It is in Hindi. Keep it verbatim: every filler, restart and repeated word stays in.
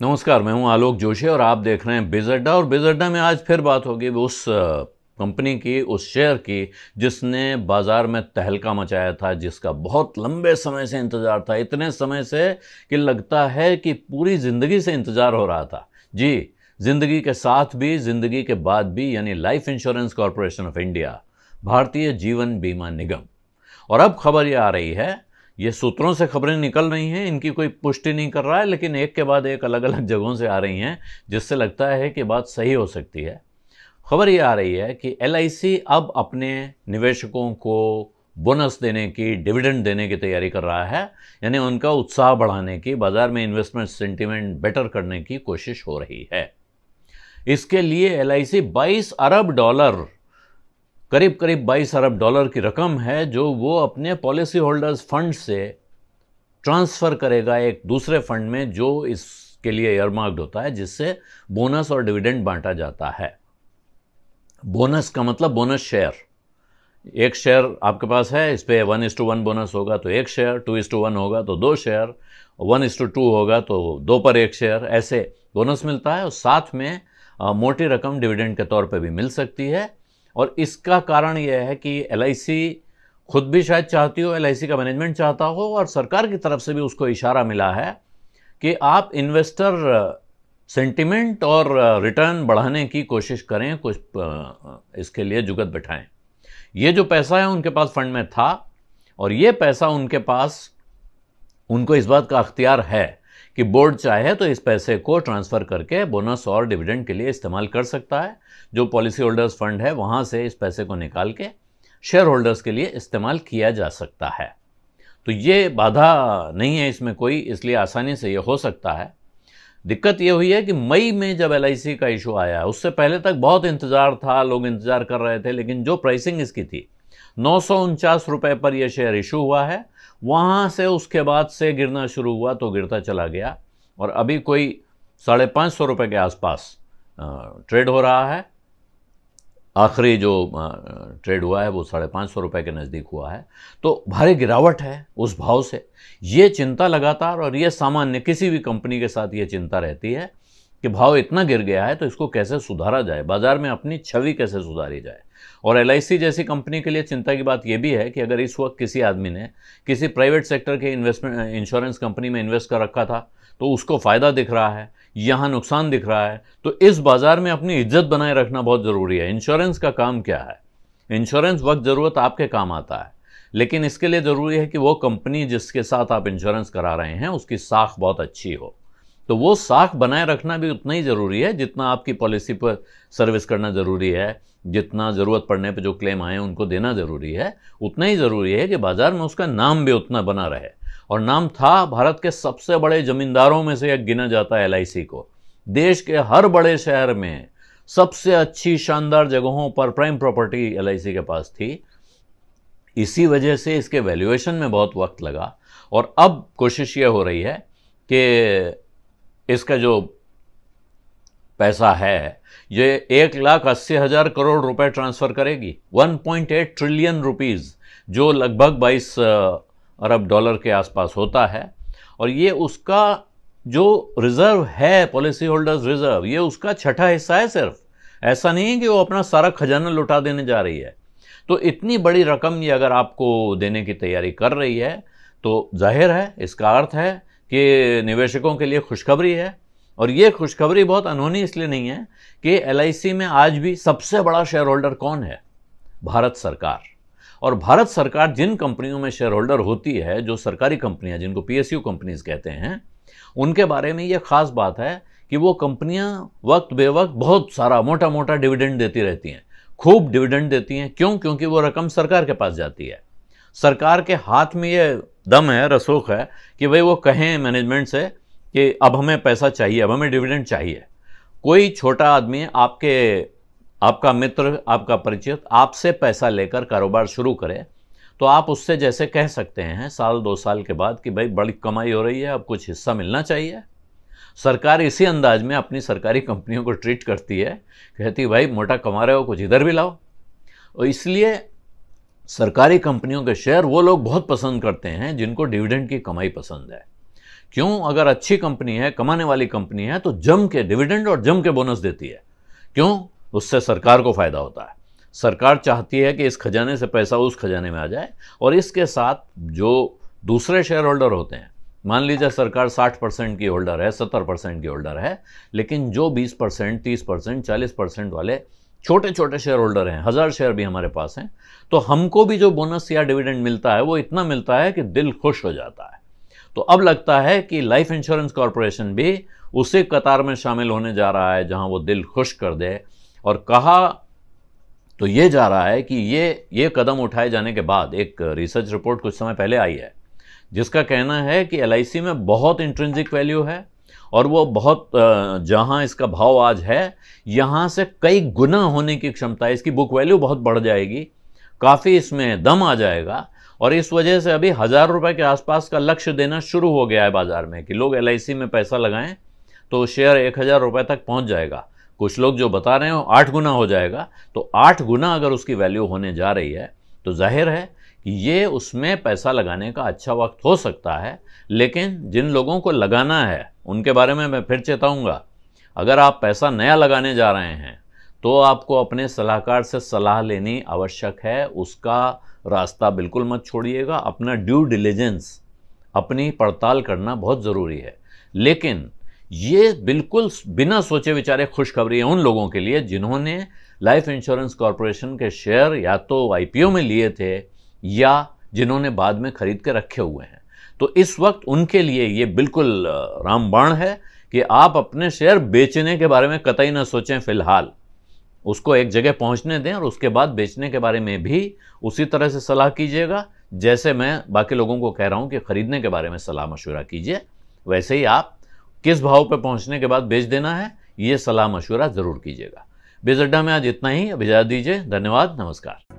नमस्कार, मैं हूं आलोक जोशी और आप देख रहे हैं बिज अड्डा। और बिज अड्डा में आज फिर बात होगी उस कंपनी की, उस शेयर की जिसने बाज़ार में तहलका मचाया था, जिसका बहुत लंबे समय से इंतज़ार था, इतने समय से कि लगता है कि पूरी ज़िंदगी से इंतज़ार हो रहा था। जी, ज़िंदगी के साथ भी ज़िंदगी के बाद भी, यानी life insurance corporation of India, Bharatiya Jeevan बीमा निगम। और अब खबर ये आ रही है, ये सूत्रों से खबरें निकल रही हैं, इनकी कोई पुष्टि नहीं कर रहा है, लेकिन एक के बाद एक अलग अलग जगहों से आ रही हैं, जिससे लगता है कि बात सही हो सकती है। खबर ये आ रही है कि एल आई सी अब अपने निवेशकों को बोनस देने की, डिविडेंड देने की तैयारी कर रहा है, यानी उनका उत्साह बढ़ाने की, बाज़ार में इन्वेस्टमेंट सेंटिमेंट बेटर करने की कोशिश हो रही है। इसके लिए एल आई सी बाईस अरब डॉलर करीब करीब बाईस अरब डॉलर की रकम है जो वो अपने पॉलिसी होल्डर्स फंड से ट्रांसफ़र करेगा एक दूसरे फंड में, जो इसके लिए एयरमार्क्ड होता है, जिससे बोनस और डिविडेंड बांटा जाता है। बोनस का मतलब बोनस शेयर, एक शेयर आपके पास है, इस पर one is to one bonus होगा तो एक share, two is to one होगा तो दो share, one is to two होगा तो दो पर एक शेयर, ऐसे बोनस मिलता है। और साथ में आ, मोटी रकम डिविडेंड के तौर पर भी मिल सकती है। और इसका कारण यह है कि एल आई सी खुद भी शायद चाहती हो, एल आई सी का मैनेजमेंट चाहता हो, और सरकार की तरफ से भी उसको इशारा मिला है कि आप इन्वेस्टर सेंटिमेंट और रिटर्न बढ़ाने की कोशिश करें, कुछ इसके लिए जुगत बैठाएं। ये जो पैसा है उनके पास फंड में था, और ये पैसा उनके पास, उनको इस बात का अख्तियार है कि बोर्ड चाहे तो इस पैसे को ट्रांसफ़र करके बोनस और डिविडेंड के लिए इस्तेमाल कर सकता है। जो पॉलिसी होल्डर्स फंड है वहाँ से इस पैसे को निकाल के शेयर होल्डर्स के लिए इस्तेमाल किया जा सकता है। तो ये बाधा नहीं है इसमें कोई, इसलिए आसानी से ये हो सकता है। दिक्कत ये हुई है कि मई में जब एल आई सी का इशू आया, उससे पहले तक बहुत इंतज़ार था, लोग इंतज़ार कर रहे थे, लेकिन जो प्राइसिंग इसकी थी नौ सौ उनचास रुपये पर यह शेयर इशू हुआ है, वहाँ से उसके बाद से गिरना शुरू हुआ तो गिरता चला गया, और अभी कोई साढ़े पाँच सौ रुपये के आसपास ट्रेड हो रहा है। आखिरी जो ट्रेड हुआ है वो साढ़े पाँच सौ रुपये के नज़दीक हुआ है, तो भारी गिरावट है उस भाव से। ये चिंता लगातार, और ये सामान्य किसी भी कंपनी के साथ ये चिंता रहती है कि भाव इतना गिर गया है तो इसको कैसे सुधारा जाए, बाज़ार में अपनी छवि कैसे सुधारी जाए। और एल आई सी जैसी कंपनी के लिए चिंता की बात यह भी है कि अगर इस वक्त किसी आदमी ने किसी प्राइवेट सेक्टर के इन्वेस्टमेंट इंश्योरेंस कंपनी में इन्वेस्ट कर रखा था तो उसको फ़ायदा दिख रहा है, यहाँ नुकसान दिख रहा है, तो इस बाज़ार में अपनी इज्जत बनाए रखना बहुत ज़रूरी है। इंश्योरेंस का काम क्या है? इंश्योरेंस वक्त ज़रूरत आपके काम आता है, लेकिन इसके लिए ज़रूरी है कि वो कंपनी जिसके साथ आप इंश्योरेंस करा रहे हैं उसकी साख बहुत अच्छी हो। तो वो साख बनाए रखना भी उतना ही ज़रूरी है जितना आपकी पॉलिसी पर सर्विस करना ज़रूरी है, जितना ज़रूरत पड़ने पे जो क्लेम आए उनको देना ज़रूरी है, उतना ही ज़रूरी है कि बाज़ार में उसका नाम भी उतना बना रहे। और नाम था, भारत के सबसे बड़े ज़मींदारों में से एक गिना जाता है एल आई सी को। देश के हर बड़े शहर में सबसे अच्छी शानदार जगहों पर prime property L I C के पास थी, इसी वजह से इसके वैल्यूएशन में बहुत वक्त लगा। और अब कोशिश ये हो रही है कि इसका जो पैसा है ये एक लाख अस्सी हज़ार करोड़ रुपए ट्रांसफ़र करेगी, one point eight trillion rupees, जो लगभग बाईस अरब डॉलर के आसपास होता है। और ये उसका जो रिज़र्व है, पॉलिसी होल्डर्स रिज़र्व, ये उसका छठा हिस्सा है सिर्फ। ऐसा नहीं है कि वो अपना सारा खजाना लुटा देने जा रही है। तो इतनी बड़ी रकम ये अगर आपको देने की तैयारी कर रही है तो जाहिर है इसका अर्थ है कि निवेशकों के लिए खुशखबरी है। और ये खुशखबरी बहुत अनहोनी इसलिए नहीं है कि एल आई सी में आज भी सबसे बड़ा शेयर होल्डर कौन है? भारत सरकार। और भारत सरकार जिन कंपनियों में शेयर होल्डर होती है, जो सरकारी कंपनियां, जिनको पी एस यू कंपनीज कहते हैं, उनके बारे में ये ख़ास बात है कि वो कंपनियां वक्त बेवक्त बहुत सारा मोटा मोटा डिविडेंड देती रहती हैं, खूब डिविडेंड देती हैं। क्यों? क्योंकि वो रकम सरकार के पास जाती है। सरकार के हाथ में ये दम है, रसूख है कि भाई वो कहें मैनेजमेंट से कि अब हमें पैसा चाहिए, अब हमें डिविडेंड चाहिए। कोई छोटा आदमी, आपके आपका मित्र, आपका परिचित आपसे पैसा लेकर कारोबार शुरू करे तो आप उससे जैसे कह सकते हैं साल दो साल के बाद कि भाई बड़ी कमाई हो रही है, अब कुछ हिस्सा मिलना चाहिए। सरकार इसी अंदाज में अपनी सरकारी कंपनियों को ट्रीट करती है, कहती भाई मोटा कमा रहे हो, कुछ इधर भी लाओ। और इसलिए सरकारी कंपनियों के शेयर वो लोग बहुत पसंद करते हैं जिनको डिविडेंड की कमाई पसंद है। क्यों? अगर अच्छी कंपनी है, कमाने वाली कंपनी है, तो जम के डिविडेंड और जम के बोनस देती है। क्यों? उससे सरकार को फ़ायदा होता है। सरकार चाहती है कि इस खजाने से पैसा उस खजाने में आ जाए, और इसके साथ जो दूसरे शेयर होल्डर होते हैं, मान लीजिए सरकार साठ परसेंट की होल्डर है, सत्तर परसेंट की होल्डर है, लेकिन जो बीस परसेंट, तीस परसेंट, चालीस परसेंट वाले छोटे छोटे शेयर होल्डर हैं, हज़ार शेयर भी हमारे पास हैं, तो हमको भी जो बोनस या डिविडेंड मिलता है वो इतना मिलता है कि दिल खुश हो जाता है। तो अब लगता है कि लाइफ इंश्योरेंस कॉरपोरेशन भी उसी कतार में शामिल होने जा रहा है जहां वो दिल खुश कर दे। और कहा तो ये जा रहा है कि ये ये कदम उठाए जाने के बाद, एक रिसर्च रिपोर्ट कुछ समय पहले आई है जिसका कहना है कि एल आई सी में बहुत इंट्रिंसिक वैल्यू है, और वो बहुत, जहां इसका भाव आज है यहां से कई गुना होने की क्षमता है, इसकी बुक वैल्यू बहुत बढ़ जाएगी, काफ़ी इसमें दम आ जाएगा। और इस वजह से अभी हज़ार रुपये के आसपास का लक्ष्य देना शुरू हो गया है बाज़ार में कि लोग एल आई सी में पैसा लगाएं तो शेयर एक हज़ार रुपये तक पहुंच जाएगा। कुछ लोग जो बता रहे हैं आठ गुना हो जाएगा, तो आठ गुना अगर उसकी वैल्यू होने जा रही है तो जाहिर है कि ये उसमें पैसा लगाने का अच्छा वक्त हो सकता है। लेकिन जिन लोगों को लगाना है उनके बारे में मैं फिर चेताऊंगा, अगर आप पैसा नया लगाने जा रहे हैं तो आपको अपने सलाहकार से सलाह लेनी आवश्यक है, उसका रास्ता बिल्कुल मत छोड़िएगा। अपना ड्यू डिलिजेंस, अपनी पड़ताल करना बहुत ज़रूरी है। लेकिन ये बिल्कुल बिना सोचे विचारे खुशखबरी है उन लोगों के लिए जिन्होंने लाइफ इंश्योरेंस कॉरपोरेशन के शेयर या तो आई पी ओ में लिए थे या जिन्होंने बाद में खरीद के रखे हुए हैं। तो इस वक्त उनके लिए ये बिल्कुल रामबाण है कि आप अपने शेयर बेचने के बारे में कतई ना सोचें फिलहाल, उसको एक जगह पहुंचने दें और उसके बाद बेचने के बारे में भी उसी तरह से सलाह कीजिएगा जैसे मैं बाकी लोगों को कह रहा हूं कि खरीदने के बारे में सलाह मशवरा कीजिए, वैसे ही आप किस भाव पर पहुंचने के बाद बेच देना है ये सलाह मशवरा ज़रूर कीजिएगा। बिज अड्डा में आज इतना ही, इजाज़त दीजिए, धन्यवाद, नमस्कार।